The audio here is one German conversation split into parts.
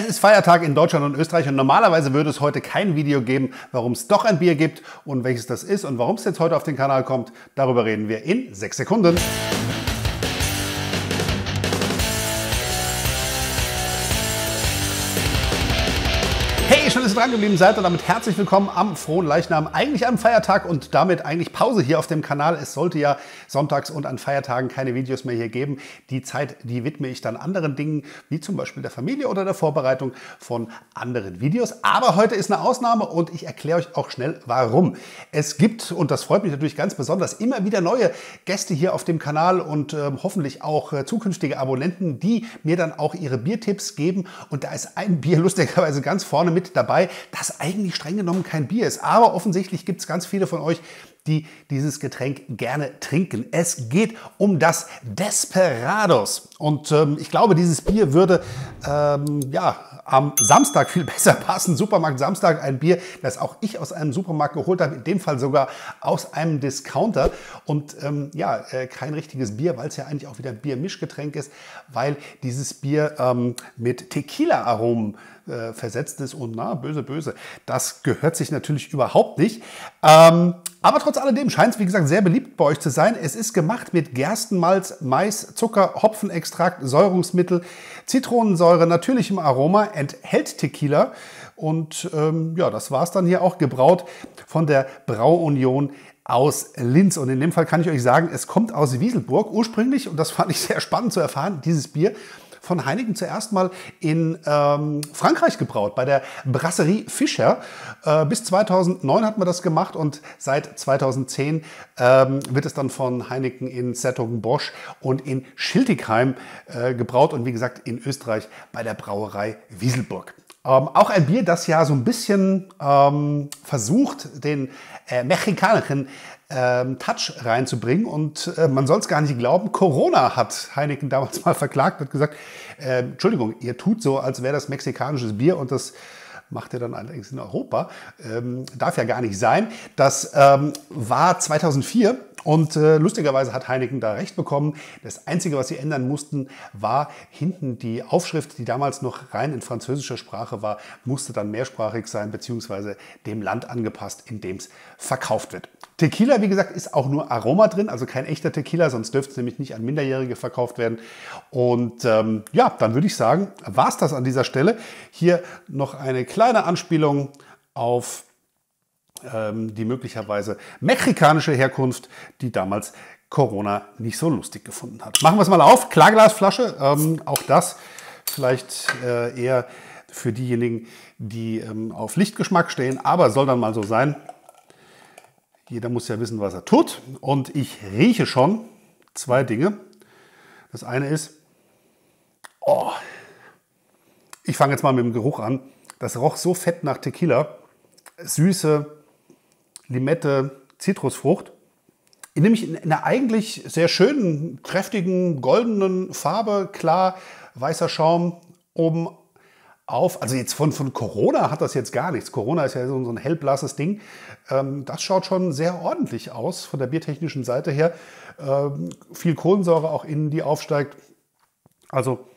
Es ist Feiertag in Deutschland und Österreich und normalerweise würde es heute kein Video geben, warum es doch ein Bier gibt und welches das ist und warum es jetzt heute auf den Kanal kommt. Darüber reden wir in 6 Sekunden. Schön, dass ihr dran geblieben seid und damit herzlich willkommen am frohen Leichnam, eigentlich am Feiertag und damit eigentlich Pause hier auf dem Kanal. Es sollte ja sonntags und an Feiertagen keine Videos mehr hier geben. Die Zeit, die widme ich dann anderen Dingen, wie zum Beispiel der Familie oder der Vorbereitung von anderen Videos. Aber heute ist eine Ausnahme und ich erkläre euch auch schnell, warum. Es gibt, und das freut mich natürlich ganz besonders, immer wieder neue Gäste hier auf dem Kanal und hoffentlich auch zukünftige Abonnenten, die mir dann auch ihre Biertipps geben. Und da ist ein Bier lustigerweise ganz vorne mit dabei, das eigentlich streng genommen kein Bier ist. Aber offensichtlich gibt es ganz viele von euch, die dieses Getränk gerne trinken. Es geht um das Desperados. Und ich glaube, dieses Bier würde am Samstag viel besser passen. Supermarkt Samstag, ein Bier, das auch ich aus einem Supermarkt geholt habe, in dem Fall sogar aus einem Discounter. Und kein richtiges Bier, weil es ja eigentlich auch wieder Biermischgetränk ist, weil dieses Bier mit Tequila-Aromen versetzt ist und böse. Das gehört sich natürlich überhaupt nicht. Aber trotz alledem scheint es, wie gesagt, sehr beliebt bei euch zu sein. Es ist gemacht mit Gerstenmalz, Mais, Zucker, Hopfenextrakt, Säurungsmittel, Zitronensäure, natürlichem Aroma, enthält Tequila. Und das war es dann hier auch, gebraut von der Brauunion aus Linz. Und in dem Fall kann ich euch sagen, es kommt aus Wieselburg ursprünglich. Und das fand ich sehr spannend zu erfahren, dieses Bier von Heineken zuerst mal in Frankreich gebraut, bei der Brasserie Fischer. Bis 2009 hat man das gemacht und seit 2010 wird es dann von Heineken in s-Hertogenbosch und in Schiltigheim gebraut und wie gesagt in Österreich bei der Brauerei Wieselburg. Auch ein Bier, das ja so ein bisschen versucht, den mexikanischen Touch reinzubringen. Und man soll es gar nicht glauben, Corona hat Heineken damals mal verklagt und gesagt, Entschuldigung, ihr tut so, als wäre das mexikanisches Bier und das macht er dann allerdings in Europa. Darf ja gar nicht sein. Das war 2004 und lustigerweise hat Heineken da recht bekommen. Das Einzige, was sie ändern mussten, war hinten die Aufschrift, die damals noch rein in französischer Sprache war, musste dann mehrsprachig sein, beziehungsweise dem Land angepasst, in dem es verkauft wird. Tequila, wie gesagt, ist auch nur Aroma drin, also kein echter Tequila, sonst dürfte es nämlich nicht an Minderjährige verkauft werden. Und dann würde ich sagen, war es das an dieser Stelle. Hier noch eine kleine Anspielung auf die möglicherweise mexikanische Herkunft, die damals Corona nicht so lustig gefunden hat. Machen wir es mal auf, Klarglasflasche, auch das vielleicht eher für diejenigen, die auf Lichtgeschmack stehen, aber soll dann mal so sein. Jeder muss ja wissen, was er tut. Und ich rieche schon zwei Dinge. Das eine ist, ich fange jetzt mal mit dem Geruch an. Das roch so fett nach Tequila. Süße, Limette, Zitrusfrucht. Nämlich in einer eigentlich sehr schönen, kräftigen, goldenen Farbe. Klar, weißer Schaum oben auf. Also jetzt von Corona hat das jetzt gar nichts. Corona ist ja so ein hellblasses Ding. Das schaut schon sehr ordentlich aus von der biertechnischen Seite her. Viel Kohlensäure auch innen, die aufsteigt. Also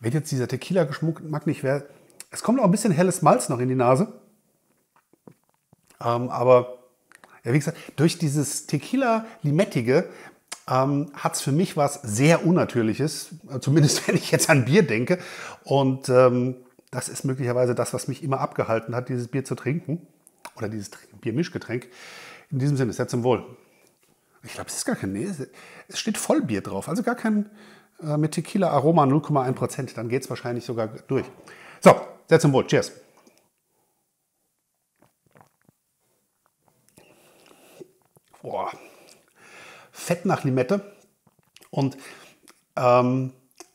wenn jetzt dieser Tequila-Geschmack nicht wäre, es kommt auch ein bisschen helles Malz noch in die Nase. Aber ja, wie gesagt, durch dieses Tequila-Limettige hat es für mich was sehr Unnatürliches. Zumindest wenn ich jetzt an Bier denke. Und das ist möglicherweise das, was mich immer abgehalten hat, dieses Bier zu trinken. Oder dieses Biermischgetränk. In diesem Sinne, sehr zum Wohl. Ich glaube, es ist gar kein... Nee, es steht Vollbier drauf. Also gar kein mit Tequila-Aroma 0,1%. Dann geht es wahrscheinlich sogar durch. So, sehr zum Wohl. Cheers. Boah. Fett nach Limette. Und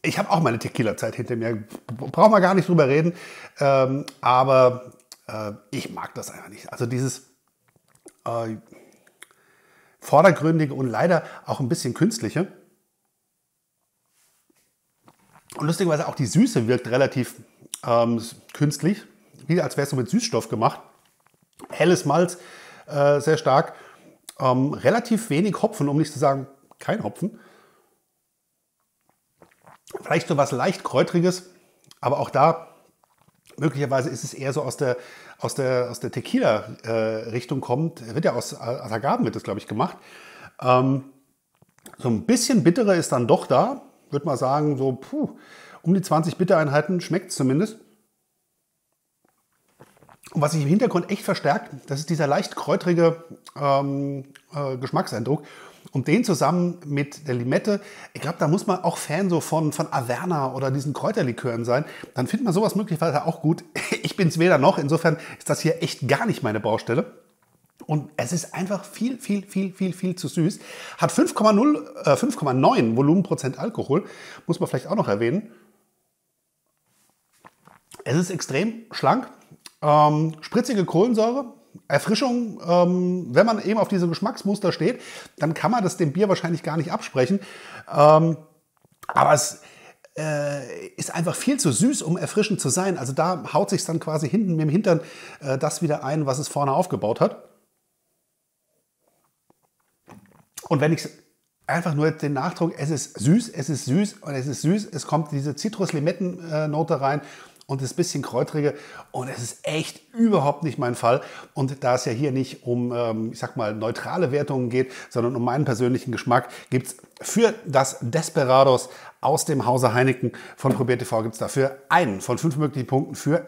ich habe auch meine Tequila-Zeit hinter mir. Brauchen wir gar nicht drüber reden. Ich mag das einfach nicht. Also dieses vordergründige und leider auch ein bisschen künstliche. Und lustigerweise auch die Süße wirkt relativ künstlich. Wie als wäre es so mit Süßstoff gemacht. Helles Malz, sehr stark. Relativ wenig Hopfen, um nicht zu sagen, kein Hopfen. Vielleicht so was leicht Kräutriges, aber auch da Möglicherweise ist es eher so aus der Tequila-Richtung kommt. Wird ja aus Agaven, wird das, glaube ich, gemacht. So ein bisschen bittere ist dann doch da. Würde mal sagen, so um die 20 Bittereinheiten schmeckt es zumindest. Und was sich im Hintergrund echt verstärkt, das ist dieser leicht kräutrige Geschmackseindruck. Und den zusammen mit der Limette, ich glaube, da muss man auch Fan so von Averna oder diesen Kräuterlikören sein. Dann findet man sowas möglicherweise auch gut. Ich bin es weder noch. Insofern ist das hier echt gar nicht meine Baustelle. Und es ist einfach viel zu süß. Hat 5,9 Volumenprozent Alkohol. Muss man vielleicht auch noch erwähnen. Es ist extrem schlank. Spritzige Kohlensäure, Erfrischung, wenn man eben auf diese Geschmacksmuster steht, dann kann man das dem Bier wahrscheinlich gar nicht absprechen. Aber es ist einfach viel zu süß, um erfrischend zu sein. Also da haut sich dann quasi hinten mit dem Hintern das wieder ein, was es vorne aufgebaut hat. Und wenn ich einfach nur den Nachdruck, es ist süß, es kommt diese Zitrus-Limetten-Note rein. Und das bisschen kräutrige, und es ist echt überhaupt nicht mein Fall. Und da es ja hier nicht um, ich sag mal, neutrale Wertungen geht, sondern um meinen persönlichen Geschmack, gibt es für das Desperados aus dem Hause Heineken von Probier TV, gibt es dafür 1 von 5 möglichen Punkten für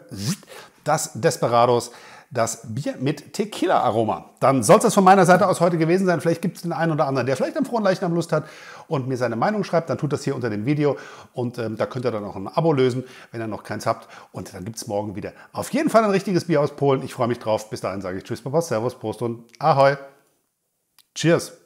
das Desperados, das Bier mit Tequila-Aroma. Dann soll es das von meiner Seite aus heute gewesen sein. Vielleicht gibt es den einen oder anderen, der vielleicht am frohen Leichnam Lust hat und mir seine Meinung schreibt. Dann tut das hier unter dem Video und da könnt ihr dann auch ein Abo lösen, wenn ihr noch keins habt. Und dann gibt es morgen wieder auf jeden Fall ein richtiges Bier aus Polen. Ich freue mich drauf. Bis dahin sage ich Tschüss, Papa, Servus, Prost und Ahoi. Cheers.